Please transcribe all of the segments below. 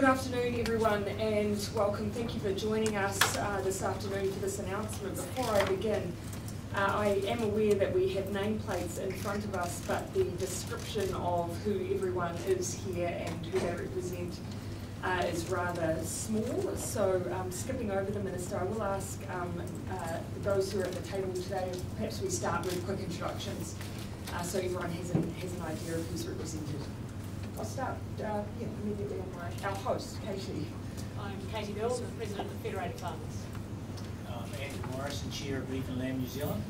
Good afternoon everyone and welcome. Thank you for joining us this afternoon for this announcement. Before I begin, I am aware that we have nameplates in front of us, but the description of who everyone is here and who they represent is rather small. So skipping over the Minister, I will ask those who are at the table today, perhaps we start with quick introductions so everyone has an idea of who's represented. I'll start immediately on our host, Katie. I'm Katie Milne, the President of Federated Farmers. I'm Andrew Morrison, Chair of Beef and Lamb New Zealand.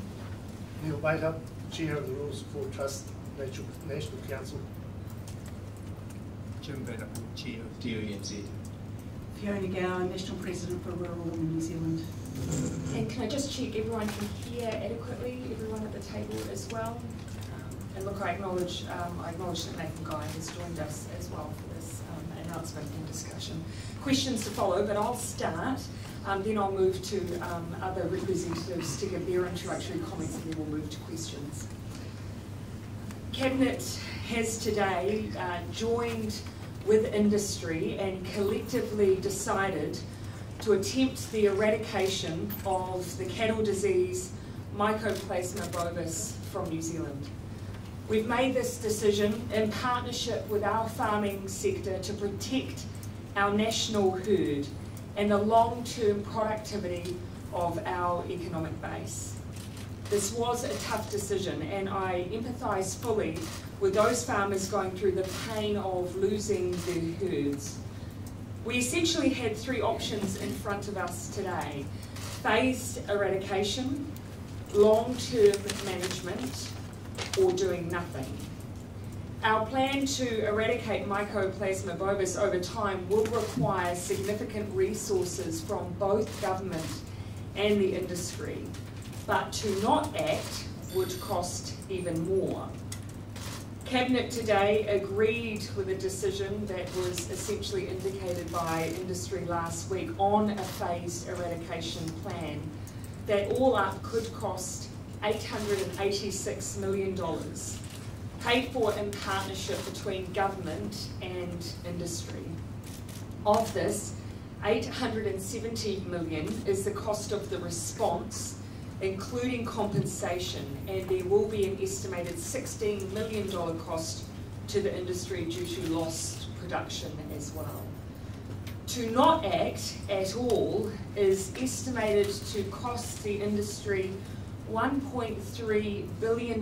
Neil Bateup, Chair of the Rural Support Trust National Council. Jim van der Poel, Chair of Dairy NZ. Fiona Gower, National President for Rural Women New Zealand. And can I just check everyone can hear adequately, everyone at the table as well? And look, I acknowledge that Nathan Guy has joined us as well for this announcement and discussion. Questions to follow, but I'll start, then I'll move to other representatives to give their introductory comments, and then we'll move to questions. Cabinet has today joined with industry and collectively decided to attempt the eradication of the cattle disease Mycoplasma bovis from New Zealand. We've made this decision in partnership with our farming sector to protect our national herd and the long-term productivity of our economic base. This was a tough decision, and I empathise fully with those farmers going through the pain of losing their herds. We essentially had three options in front of us today: phased eradication, long-term management, or doing nothing. Our plan to eradicate Mycoplasma bovis over time will require significant resources from both government and the industry, but to not act would cost even more. Cabinet today agreed with a decision that was essentially indicated by industry last week on a phased eradication plan that all up could cost $886 million, paid for in partnership between government and industry. Of this, $870 million is the cost of the response, including compensation, and there will be an estimated $16 million cost to the industry due to lost production as well. To not act at all is estimated to cost the industry $1.3 billion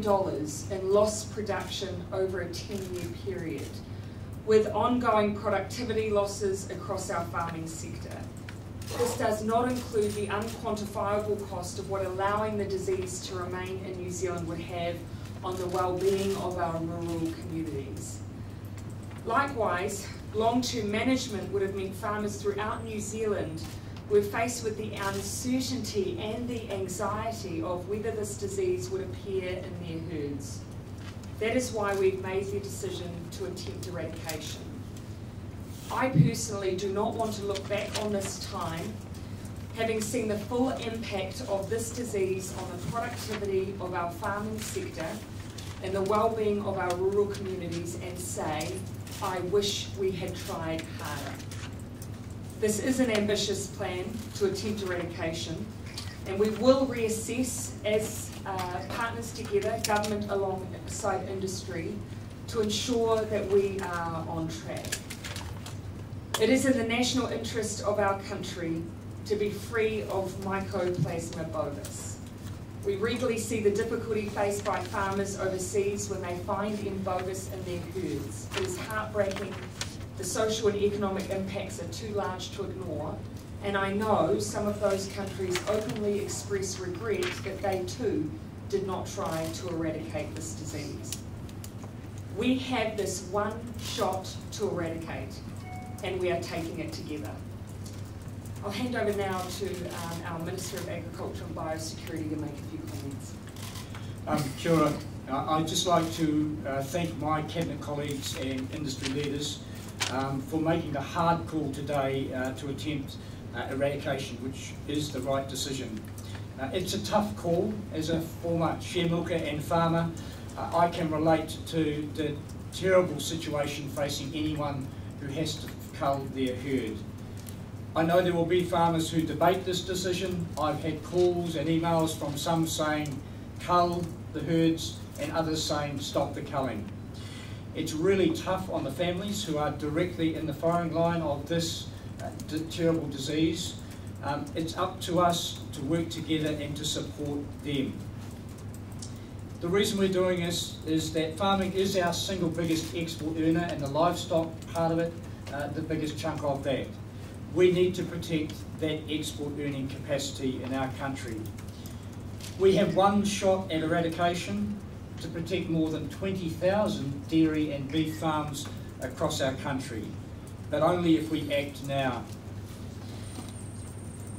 in lost production over a 10-year period, with ongoing productivity losses across our farming sector. This does not include the unquantifiable cost of what allowing the disease to remain in New Zealand would have on the well-being of our rural communities. Likewise, long-term management would have meant farmers throughout New Zealand were faced with the uncertainty and the anxiety of whether this disease would appear in their herds. That is why we've made the decision to attempt eradication. I personally do not want to look back on this time, having seen the full impact of this disease on the productivity of our farming sector and the well-being of our rural communities, and say, I wish we had tried harder. This is an ambitious plan to attempt eradication, and we will reassess as partners together, government alongside industry, to ensure that we are on track. It is in the national interest of our country to be free of Mycoplasma bovis. We regularly see the difficulty faced by farmers overseas when they find M. bovis in their herds. It is heartbreaking. The social and economic impacts are too large to ignore, and I know some of those countries openly express regret that they too did not try to eradicate this disease. We have this one shot to eradicate, and we are taking it together. I'll hand over now to our Minister of Agriculture and Biosecurity to make a few comments. Kia ora. I'd just like to thank my Cabinet colleagues and industry leaders for making the hard call today to attempt eradication, which is the right decision. It's a tough call. As a former share milker and farmer, I can relate to the terrible situation facing anyone who has to cull their herd. I know there will be farmers who debate this decision. I've had calls and emails from some saying cull the herds and others saying stop the culling. It's really tough on the families who are directly in the firing line of this terrible disease. It's up to us to work together and to support them. The reason we're doing this is that farming is our single biggest export earner, and the livestock part of it, the biggest chunk of that. We need to protect that export earning capacity in our country. We have one shot at eradication to protect more than 20,000 dairy and beef farms across our country, but only if we act now.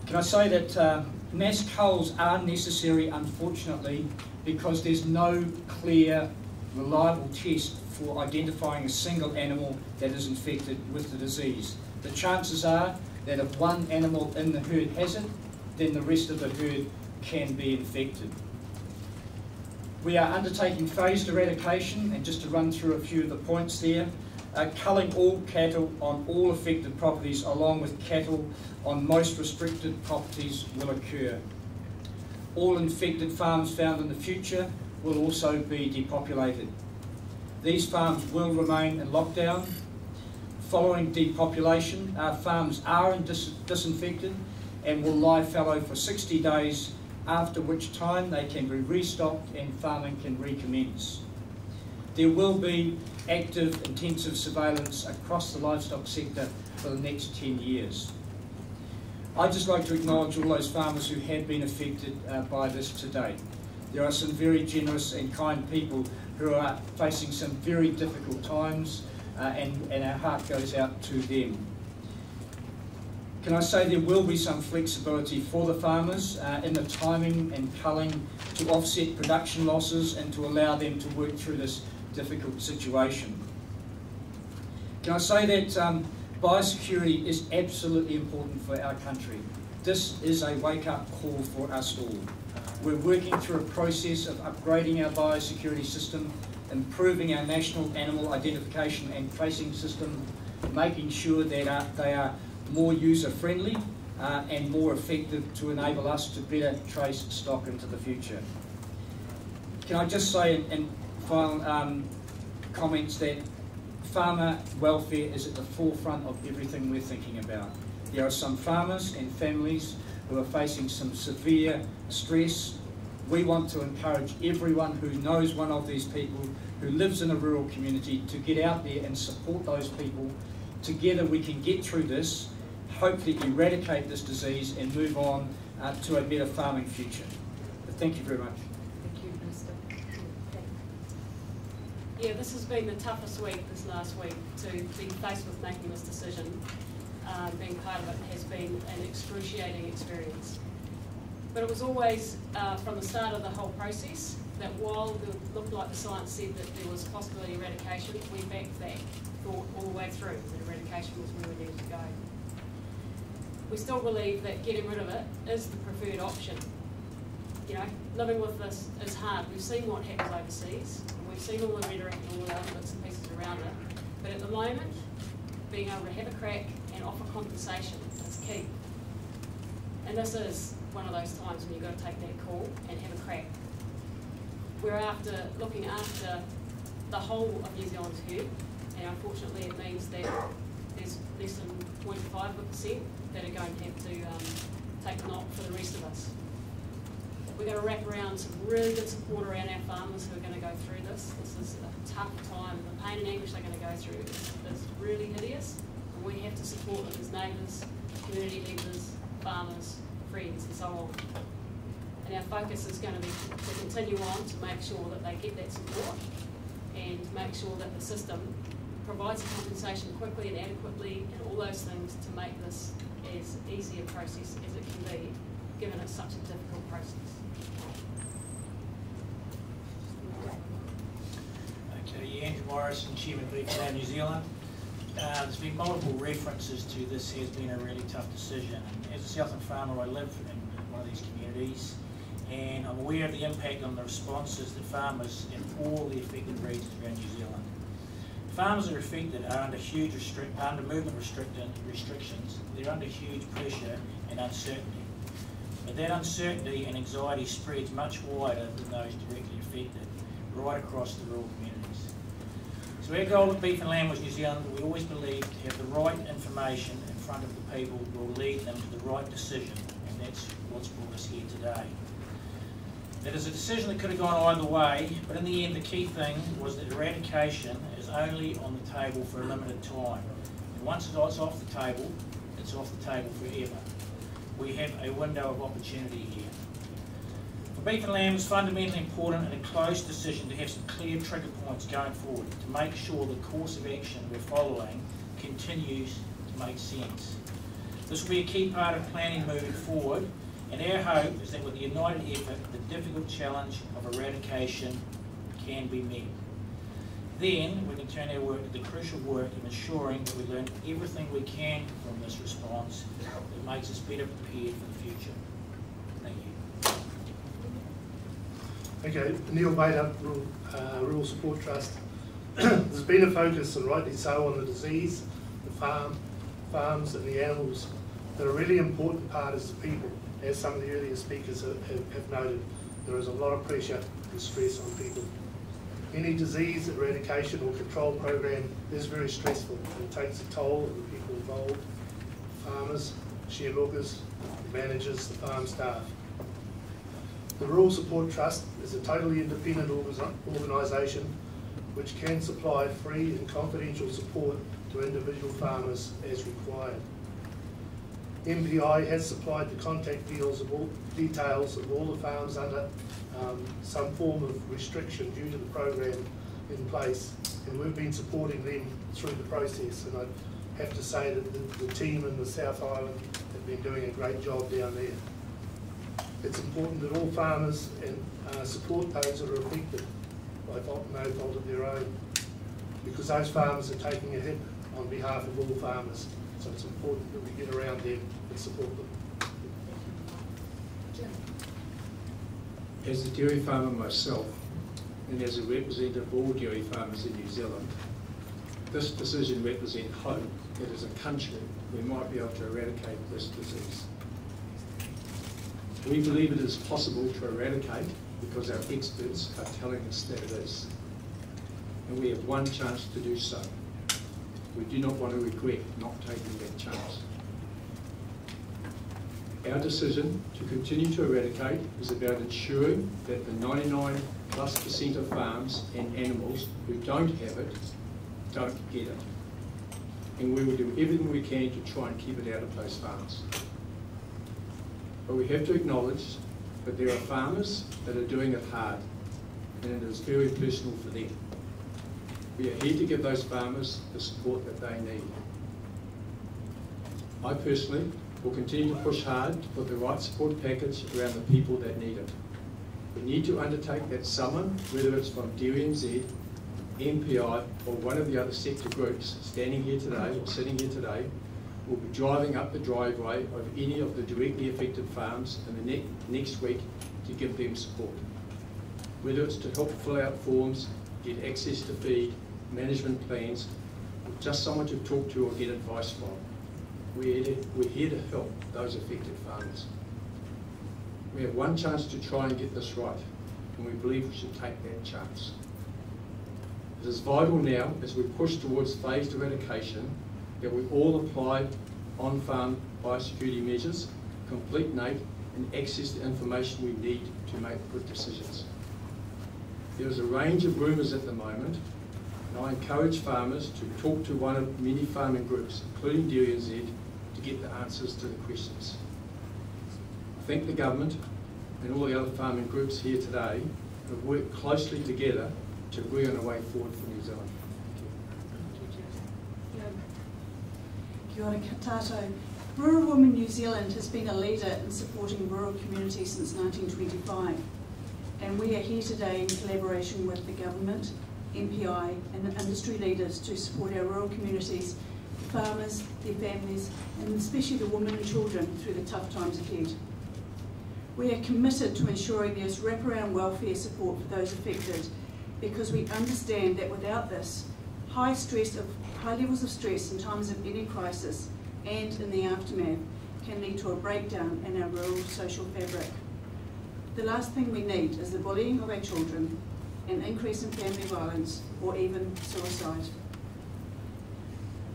Can I say that mass culls are necessary, unfortunately, because there's no clear, reliable test for identifying a single animal that is infected with the disease. The chances are that if one animal in the herd has it, then the rest of the herd can be infected. We are undertaking phased eradication, and just to run through a few of the points there, culling all cattle on all affected properties along with cattle on most restricted properties will occur. All infected farms found in the future will also be depopulated. These farms will remain in lockdown. Following depopulation, our farms are disinfected and will lie fallow for 60 days, after which time they can be restocked and farming can recommence. There will be active, intensive surveillance across the livestock sector for the next 10 years. I'd just like to acknowledge all those farmers who have been affected by this to date. There are some very generous and kind people who are facing some very difficult times, and our heart goes out to them. Can I say there will be some flexibility for the farmers in the timing and culling to offset production losses and to allow them to work through this difficult situation. Can I say that biosecurity is absolutely important for our country. This is a wake-up call for us all. We're working through a process of upgrading our biosecurity system, improving our national animal identification and tracing system, making sure that they are more user-friendly and more effective to enable us to better trace stock into the future. Can I just say in final comments that farmer welfare is at the forefront of everything we're thinking about. There are some farmers and families who are facing some severe stress. We want to encourage everyone who knows one of these people who lives in a rural community to get out there and support those people. Together we can get through this, hopefully eradicate this disease and move on to a better farming future. But thank you very much. Thank you, Minister. Yeah, this has been the toughest week, this last week, to be faced with making this decision. Being part of it has been an excruciating experience. But it was always, from the start of the whole process, that while it looked like the science said that there was possibly eradication, we backed that thought all the way through, that eradication was where we needed to go. We still believe that getting rid of it is the preferred option. You know, living with this is hard. We've seen what happens overseas, and we've seen all the rhetoric and all the other bits and pieces around it. But at the moment, being able to have a crack and offer compensation is key. And this is one of those times when you've got to take that call and have a crack. We're after looking after the whole of New Zealand's herd, and unfortunately it means that there's less than 0.5% that are going to have to take a knock for the rest of us. We're going to wrap around some really good support around our farmers who are going to go through this. This is a tough time. The pain and anguish they're going to go through is really hideous, and we have to support them as neighbours, community leaders, farmers, friends and so on. And our focus is going to be to continue on to make sure that they get that support and make sure that the system provides compensation quickly and adequately and all those things to make this as easy a process as it can be, given it's such a difficult process. Okay, Andrew Morrison, Chairman of Beef and Lamb New Zealand. There's been multiple references to this has been a really tough decision. As a southern farmer, I live in one of these communities, and I'm aware of the impact on the responses that farmers in all the affected regions around New Zealand. farmers that are affected are under huge movement restrictions. They're under huge pressure and uncertainty. But that uncertainty and anxiety spreads much wider than those directly affected, right across the rural communities. So our goal at Beef and Lamb was New Zealand, we always believed to have the right information in front of the people will lead them to the right decision, and that's what's brought us here today. That is a decision that could have gone either way, but in the end the key thing was that eradication is only on the table for a limited time. And once it's off the table, it's off the table forever. We have a window of opportunity here. For beef and lamb, it's fundamentally important in a close decision to have some clear trigger points going forward to make sure the course of action we're following continues to make sense. This will be a key part of planning moving forward, and our hope is that with a united effort, the difficult challenge of eradication can be met. Then we can turn our work to the crucial work of ensuring that we learn everything we can from this response that makes us better prepared for the future. Thank you. Okay, Neil Bateup, Rural Support Trust. There's been a focus, and rightly so, on the disease, the farms and the animals. But a really important part is the people. As some of the earlier speakers have noted, there is a lot of pressure and stress on people. Any disease eradication or control program is very stressful and takes a toll on the people involved, farmers, shareholders, managers, the farm staff. The Rural Support Trust is a totally independent organisation which can supply free and confidential support to individual farmers as required. MPI has supplied the contact details of all the farms under some form of restriction due to the program in place, and we've been supporting them through the process, and I have to say that the team in the South Island have been doing a great job down there. It's important that all farmers and support those that are affected by no fault of their own, because those farmers are taking a hit on behalf of all farmers. So it's important that we get around them and support them. As a dairy farmer myself, and as a representative of all dairy farmers in New Zealand, this decision represents hope that as a country we might be able to eradicate this disease. We believe it is possible to eradicate because our experts are telling us that it is. And we have one chance to do so. We do not want to regret not taking that chance. Our decision to continue to eradicate is about ensuring that the 99%+ of farms and animals who don't have it, don't get it. And we will do everything we can to try and keep it out of those farms. But we have to acknowledge that there are farmers that are doing it hard, and it is very personal for them. We are here to give those farmers the support that they need. I personally will continue to push hard to put the right support package around the people that need it. We need to undertake that someone, whether it's from Dairy NZ, MPI or one of the other sector groups standing here today or sitting here today, will be driving up the driveway of any of the directly affected farms in the next week to give them support. Whether it's to help fill out forms, get access to feed, management plans, or just someone to talk to or get advice from. We're here to help those affected farmers. We have one chance to try and get this right, and we believe we should take that chance. It is vital now, as we push towards phased eradication, that we all apply on-farm biosecurity measures, complete NAIT, and access the information we need to make good decisions. There is a range of rumours at the moment, and I encourage farmers to talk to one of many farming groups, including Dairy NZ, to get the answers to the questions. I thank the government and all the other farming groups here today who have worked closely together to agree on a way forward for New Zealand. Kia ora koutou. Rural Women New Zealand has been a leader in supporting rural communities since 1925. And we are here today in collaboration with the government, MPI and the industry leaders to support our rural communities, the farmers, their families, and especially the women and children through the tough times ahead. We are committed to ensuring there is wraparound welfare support for those affected, because we understand that without this, high levels of stress in times of any crisis and in the aftermath can lead to a breakdown in our rural social fabric. The last thing we need is the bullying of our children, an increase in family violence, or even suicide.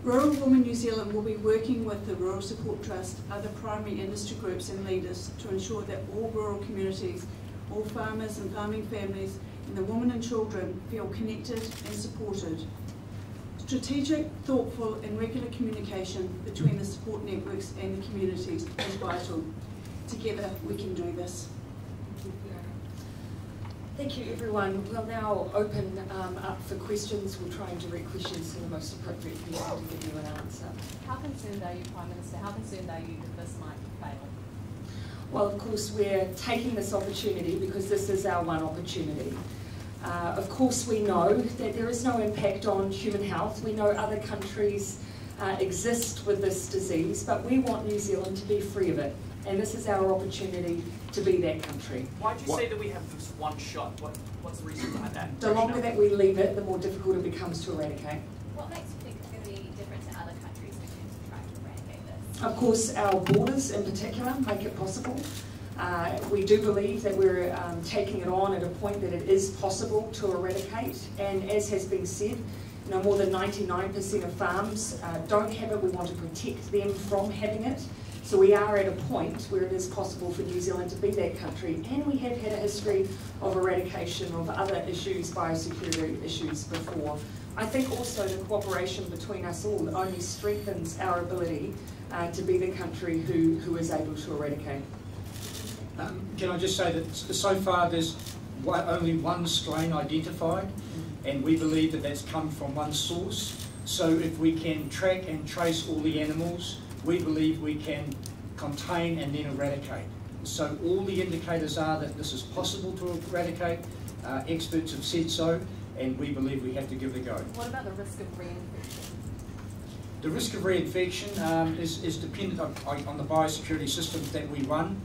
Rural Women New Zealand will be working with the Rural Support Trust, other primary industry groups and leaders to ensure that all rural communities, all farmers and farming families, and the women and children feel connected and supported. Strategic, thoughtful and regular communication between the support networks and the communities is vital. Together we can do this. Thank you everyone. We'll now open up for questions. We'll try and direct questions to the most appropriate person to give you an answer. How concerned are you, Prime Minister? How concerned are you that this might fail? Well, of course, we're taking this opportunity because this is our one opportunity. Of course, we know that there is no impact on human health. We know other countries exist with this disease, but we want New Zealand to be free of it. And this is our opportunity to be that country. Why do you say that we have this one shot? What's the reason behind that? The longer that we leave it, the more difficult it becomes to eradicate. What makes you think it's going to be different to other countries in terms of trying to eradicate this? Of course, our borders in particular make it possible. We do believe that we're taking it on at a point that it is possible to eradicate. And as has been said, you know, more than 99% of farms don't have it. We want to protect them from having it. So we are at a point where it is possible for New Zealand to be that country, and we have had a history of eradication of other issues, biosecurity issues before. I think also the cooperation between us all only strengthens our ability to be the country who is able to eradicate. Can I just say that so far there's only one strain identified, and we believe that that's come from one source. So if we can track and trace all the animals, we believe we can contain and then eradicate. So all the indicators are that this is possible to eradicate. Experts have said so, and we believe we have to give it a go. What about the risk of reinfection? The risk of reinfection is dependent on the biosecurity systems that we run.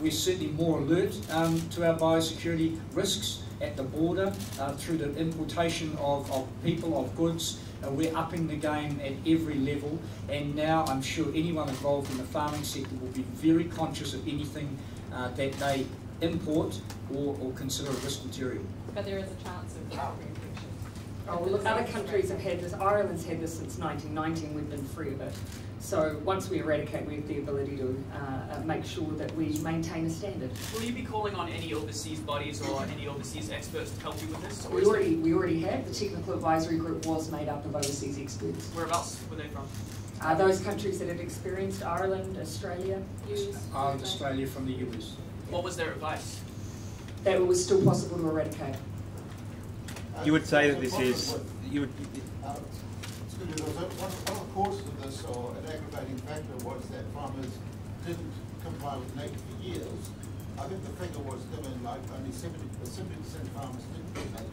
We're certainly more alert to our biosecurity risks at the border through the importation of people, of goods. We're upping the game at every level, and now I'm sure anyone involved in the farming sector will be very conscious of anything that they import or consider a risk material. But there is a chance of reinfection. Oh, well, look, other countries have had this. Ireland's had this since 1919. We've been free of it. So once we eradicate, we have the ability to make sure that we maintain a standard. Will you be calling on any overseas bodies or any overseas experts to help you with this? We already have. The technical advisory group was made up of overseas experts. Whereabouts were they from? Those countries that have experienced: Ireland, Australia, US. Ireland, Australia, from the US. What was their advice? That it was still possible to eradicate. You would say that this is, you would... One of the causes of this, or an aggravating factor, was that farmers didn't comply with NAIT for years. I think the figure was given like only 70% of farmers didn't do NAIT.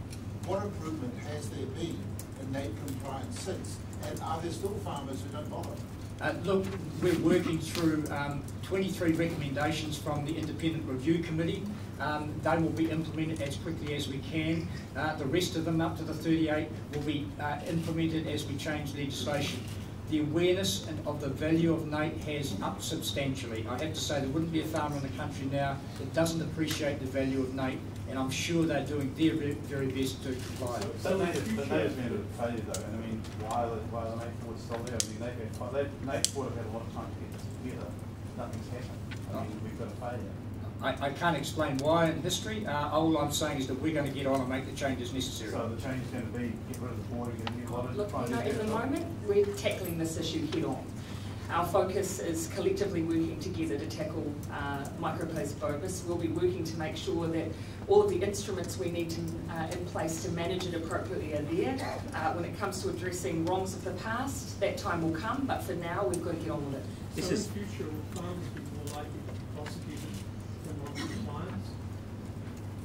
What improvement has there been in NAIT compliance since? And are there still farmers who don't bother? Look, we're working through 23 recommendations from the Independent Review Committee. They will be implemented as quickly as we can. The rest of them, up to the 38, will be implemented as we change legislation. The awareness of the value of NAIT has upped substantially. I have to say there wouldn't be a farmer in the country now that doesn't appreciate the value of NAIT, and I'm sure they're doing their very best to comply. So NAIT has made a failure though, and I mean, while NAIT board is still there, I mean, NAIT board have had a lot of time to get this together. Nothing's happened. I mean, we've got a failure. I can't explain why in history. All I'm saying is that we're going to get on and make the changes necessary. So the change is going to be get rid of the board and get rid of the... At the moment, we're tackling this issue head on. Our focus is collectively working together to tackle Mycoplasma bovis. We'll be working to make sure that all of the instruments we need to, in place to manage it appropriately are there. When it comes to addressing wrongs of the past, that time will come, but for now, we've got to get on with it. So this is the future of farmers.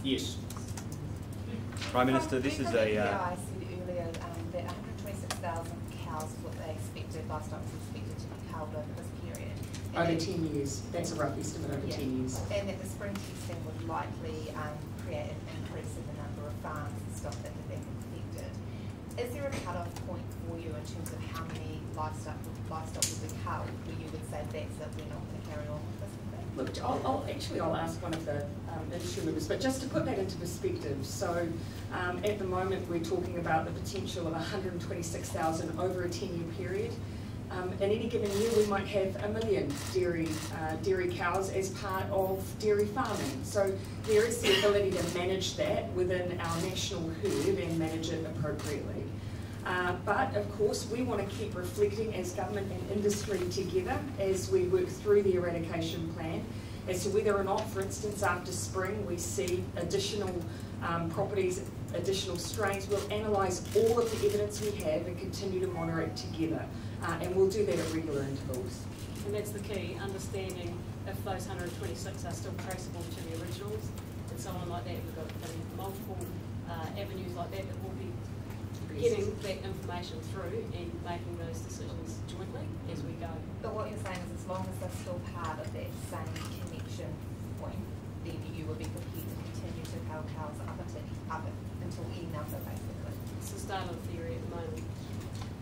Yes. Prime Minister, this is a... MPI said earlier that 126,000 cows were expected, livestock was expected to be culled over this period. And over 10 years. That's a rough estimate over 10 years. And that the spring testing would likely create an increase in the number of farms and stock that have been affected. Is there there a cut-off point for you in terms of how many livestock would be culled where you would say that's that we're not going to carry on with this? Look, I'll ask one of the industry members, but just to put that into perspective, so at the moment we're talking about the potential of 126,000 over a 10-year period. In any given year we might have 1 million dairy cows as part of dairy farming. So there is the ability to manage that within our national herd and manage it appropriately. But of course we want to keep reflecting as government and industry together as we work through the eradication plan as to whether or not, for instance, after spring we see additional properties, additional strains. We'll analyse all of the evidence we have and continue to moderate together. And we'll do that at regular intervals. And that's the key, understanding if those 126 are still traceable to the originals and so on like that. We've got multiple avenues like that that will be getting that information through and making those decisions jointly as we go. But what you're saying is as long as they're still part of that same connection point, then you would be prepared to continue to cull cows up until any number basically. It's the start of the theory at the moment.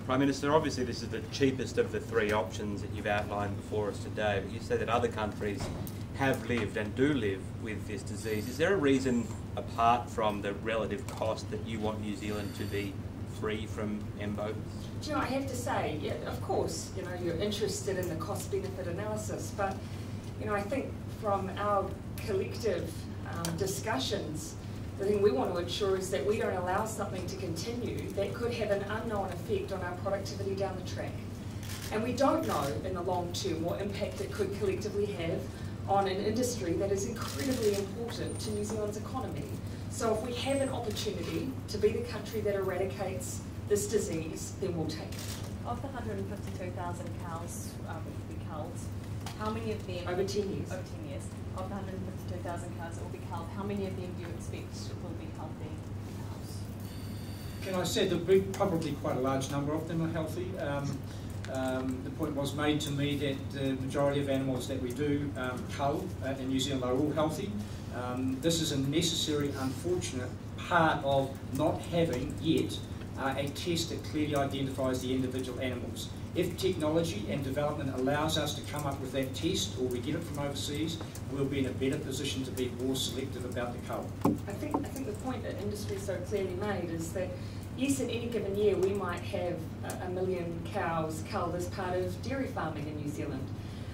Prime Minister, obviously this is the cheapest of the three options that you've outlined before us today, but you say that other countries have lived and do live with this disease. Is there a reason, apart from the relative cost, that you want New Zealand to be free from MBO? Do you know, I have to say, yeah, of course, you know, you're interested in the cost-benefit analysis, but, you know, I think from our collective discussions, the thing we want to ensure is that we don't allow something to continue that could have an unknown effect on our productivity down the track. And we don't know in the long term what impact it could collectively have on an industry that is incredibly important to New Zealand's economy. So if we have an opportunity to be the country that eradicates this disease, then we'll take it. Of the 152,000 cows that will be culled, how many of them... Over 10 years. Over 10 years. Of the 152,000 cows that will be culled, how many of them do you expect will be healthy cows? Can I say that probably quite a large number of them are healthy. The point was made to me that the majority of animals that we do cull in New Zealand are all healthy. This is a necessary, unfortunate part of not having yet a test that clearly identifies the individual animals. If technology and development allows us to come up with that test, or we get it from overseas, we'll be in a better position to be more selective about the cull. I think the point that industry so clearly made is that, yes, in any given year we might have 1 million cows culled as part of dairy farming in New Zealand.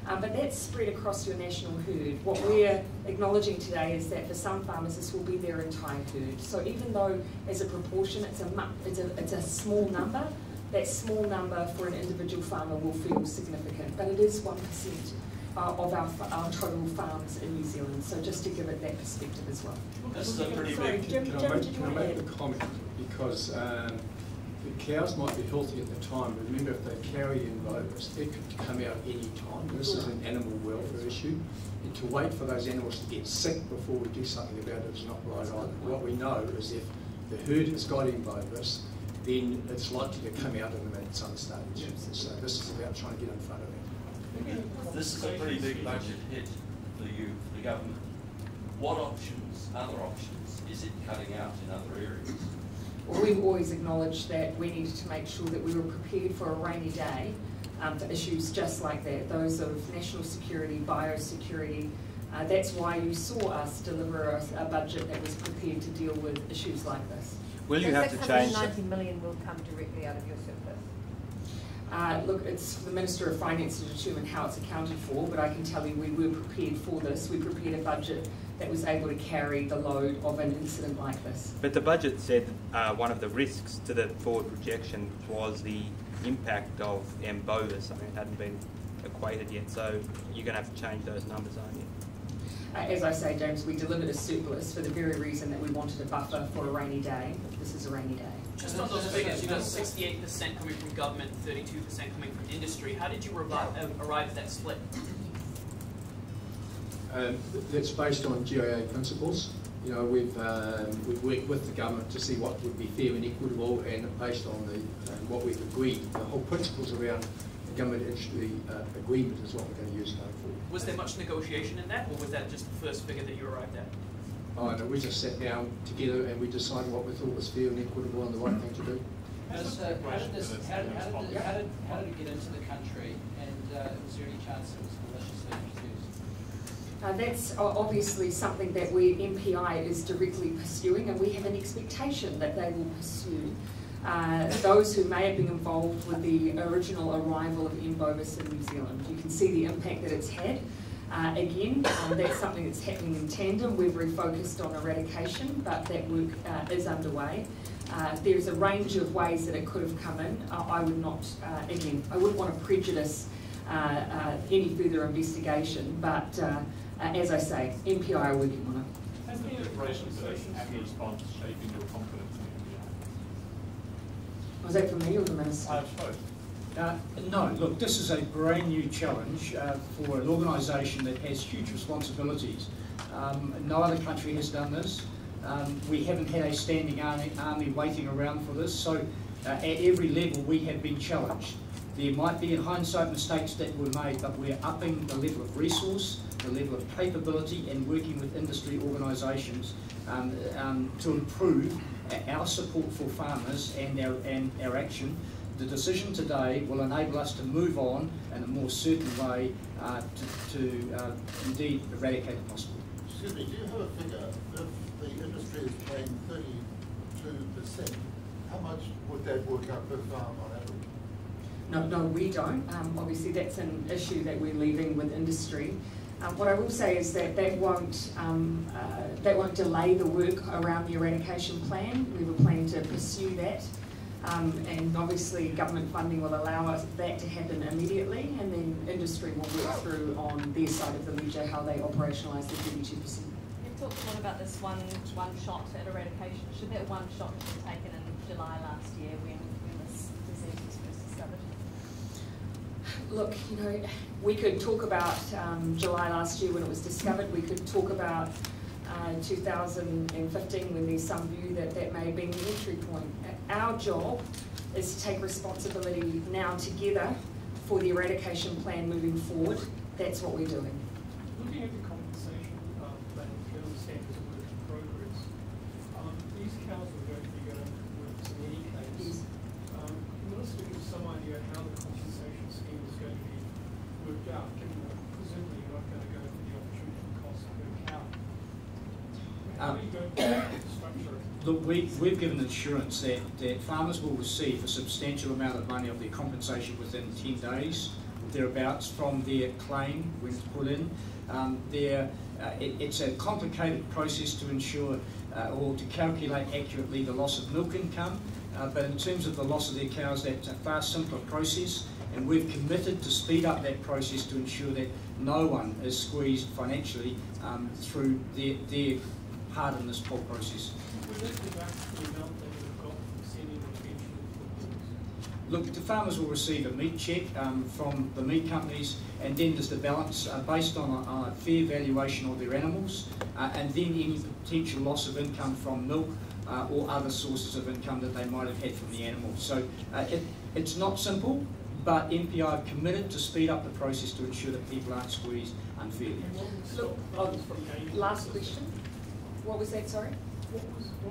But that's spread across your national herd. What we're acknowledging today is that for some farmers this will be their entire herd. So even though as a proportion it's a small number, that small number for an individual farmer will feel significant, but it is 1% of our total farms in New Zealand, so just to give it that perspective as well. This is a pretty big... Can I make the comment? Because the cows might be healthy at the time, but remember if they carry in bovis, it could come out any time. This is an animal welfare issue, and to wait for those animals to get sick before we do something about it is not right either. What we know is if the herd has got in bovis, then it's likely to come out of them at some stage. So this is about trying to get in front of them. This is a pretty big budget hit for you, for the government. What options, other options, is it cutting out in other areas? Well, we've always acknowledged that we needed to make sure that we were prepared for a rainy day for issues just like that, those of national security, biosecurity. That's why you saw us deliver a budget that was prepared to deal with issues like this. Will you have to change? 90 million will come directly out of your surplus. Look, it's for the Minister of Finance to determine how it's accounted for, but I can tell you we were prepared for this. We prepared a budget that was able to carry the load of an incident like this. But the budget said one of the risks to the forward projection was the impact of M. bovis. I mean, it hadn't been equated yet, so you're going to have to change those numbers, aren't you? As I say, James, we delivered a surplus for the very reason that we wanted a buffer for a rainy day. This is a rainy day. Just on those figures, you've got 68% coming from government, 32% coming from industry. How did you arrive at that split? That's based on GIA principles. You know, we've worked with the government to see what would be fair and equitable, and based on the what we've agreed, the whole principles around the government industry agreement is what we're going to use going forward. Was there much negotiation in that, or was that just the first figure that you arrived at? Oh no, we just sat down together and we decided what we thought was fair and equitable and the right thing to do. How did it get into the country, and was there any chance it was maliciously used? That's obviously something that MPI is directly pursuing, and we have an expectation that they will pursue. Those who may have been involved with the original arrival of M. bovis in New Zealand. You can see the impact that it's had. That's something that's happening in tandem. We're very focused on eradication, but that work is underway. There's a range of ways that it could have come in. I would not, again, I wouldn't want to prejudice any further investigation, but as I say, MPI are working on it. Has the preparation for this response shaping your confidence in MPI? Was that from me or the Minister? No, look, this is a brand new challenge for an organisation that has huge responsibilities. No other country has done this. We haven't had a standing army waiting around for this, so at every level we have been challenged. There might be in hindsight mistakes that were made, but we're upping the level of resource, the level of capability, and working with industry organisations to improve our support for farmers and our action. The decision today will enable us to move on in a more certain way to indeed eradicate the possible. Excuse me, do you have a figure? If the industry is paying 32%, how much would that work out per farm on average? No, we don't. Obviously, that's an issue that we're leaving with industry. What I will say is that that won't delay the work around the eradication plan. We were planning to pursue that. And obviously government funding will allow us that to happen immediately, and then industry will work through on their side of the ledger how they operationalise the 32%. You've talked a lot about this one shot at eradication. Should that one shot have been taken in July last year when this disease was first discovered? Look, you know, we could talk about July last year when it was discovered. We could talk about 2015 when there's some view that that may have been the entry point. Our job is to take responsibility now together for the eradication plan moving forward. That's what we're doing. Looking at the compensation about planning cattle standards of work in progress, these cows are going to be going to work in any case. Can you also give some idea of how the compensation scheme is going to be worked out, given that presumably you're not going to go for the opportunity cost per cow? How are you going to structure it? Look, we've given assurance that farmers will receive a substantial amount of money of their compensation within 10 days, thereabouts, from their claim when it's put in. It's a complicated process to ensure or to calculate accurately the loss of milk income, but in terms of the loss of their cows, that's a far simpler process, and we've committed to speed up that process to ensure that no one is squeezed financially through their part in this whole process. Look, the farmers will receive a meat check from the meat companies, and then there's the balance based on a fair valuation of their animals, and then any potential loss of income from milk or other sources of income that they might have had from the animals. So it's not simple, but MPI have committed to speed up the process to ensure that people aren't squeezed unfairly. Look, last question. What was that, sorry? What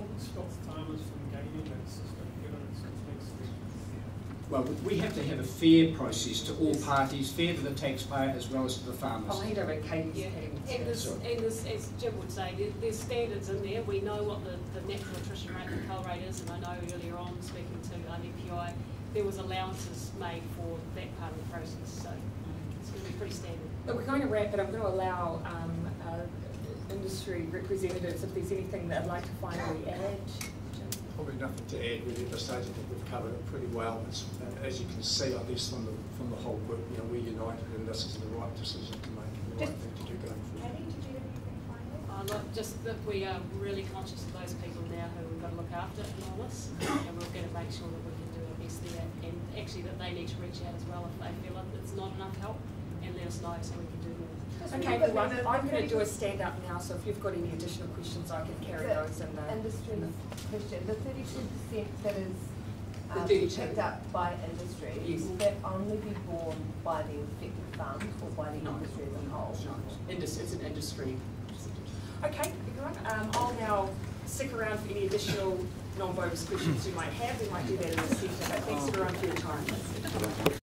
would stop farmers from gaining that system, given its complexity? Well, we have to have a fair process to all parties, fair to the taxpayer as well as to the farmers. Oh, as Jim would say, there's standards in there. We know what the natural attrition rate and cull rate is, and I know earlier on, speaking to MPI, there was allowances made for that part of the process, so it's going to be pretty standard. But we're going to wrap it. I'm going to allow industry representatives, if there's anything that I'd like to finally add. Probably nothing to add really at this stage. I think we've covered it pretty well. As you can see, I guess from the whole group, you know, we're united, and this is the right decision to make and the right thing to do going forward. Katie, did you have anything final? Look, just that we are really conscious of those people now who we've got to look after and all this, and we're going to make sure that we can do our best there, and actually that they need to reach out as well if they feel like it's not enough help, and let us know so we can do more. Okay, I'm going to do a stand-up now, so if you've got any additional questions, I can carry those in the... Industry question. The 32% that is picked up by industry, will that only be borne by the affected farms or by the industry as a whole? No, it's an industry. Okay, everyone. I'll now stick around for any additional non-bovis questions you might have. We might do that in a second, but thanks everyone for your time.